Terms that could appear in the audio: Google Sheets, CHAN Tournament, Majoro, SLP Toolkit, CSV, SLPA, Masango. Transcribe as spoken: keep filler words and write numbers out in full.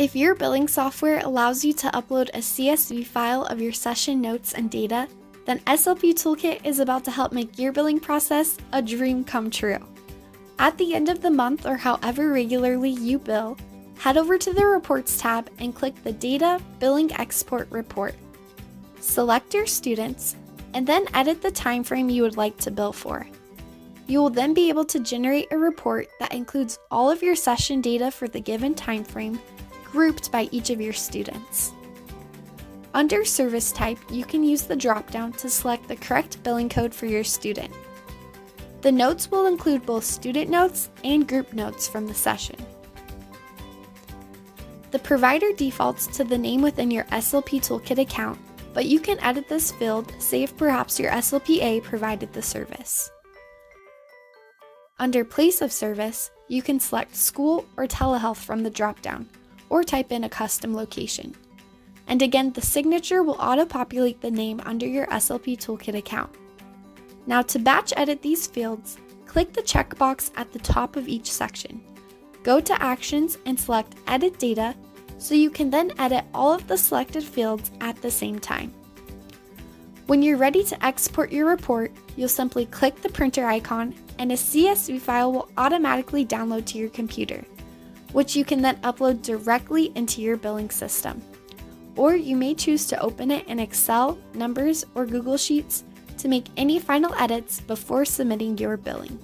If your billing software allows you to upload a C S V file of your session notes and data, then S L P Toolkit is about to help make your billing process a dream come true. At the end of the month, or however regularly you bill, head over to the Reports tab and click the Data Billing Export Report. Select your students, and then edit the time frame you would like to bill for. You will then be able to generate a report that includes all of your session data for the given time frame, grouped by each of your students. Under Service Type, you can use the dropdown to select the correct billing code for your student. The notes will include both student notes and group notes from the session. The provider defaults to the name within your S L P Toolkit account, but you can edit this field, say if perhaps your S L P A provided the service. Under Place of Service, you can select School or Telehealth from the dropdown, or type in a custom location. And again, the signature will auto-populate the name under your S L P Toolkit account. Now, to batch edit these fields, click the checkbox at the top of each section. Go to Actions and select Edit Data, so you can then edit all of the selected fields at the same time. When you're ready to export your report, you'll simply click the printer icon and a C S V file will automatically download to your computer, which you can then upload directly into your billing system. Or you may choose to open it in Excel, Numbers, or Google Sheets to make any final edits before submitting your billing.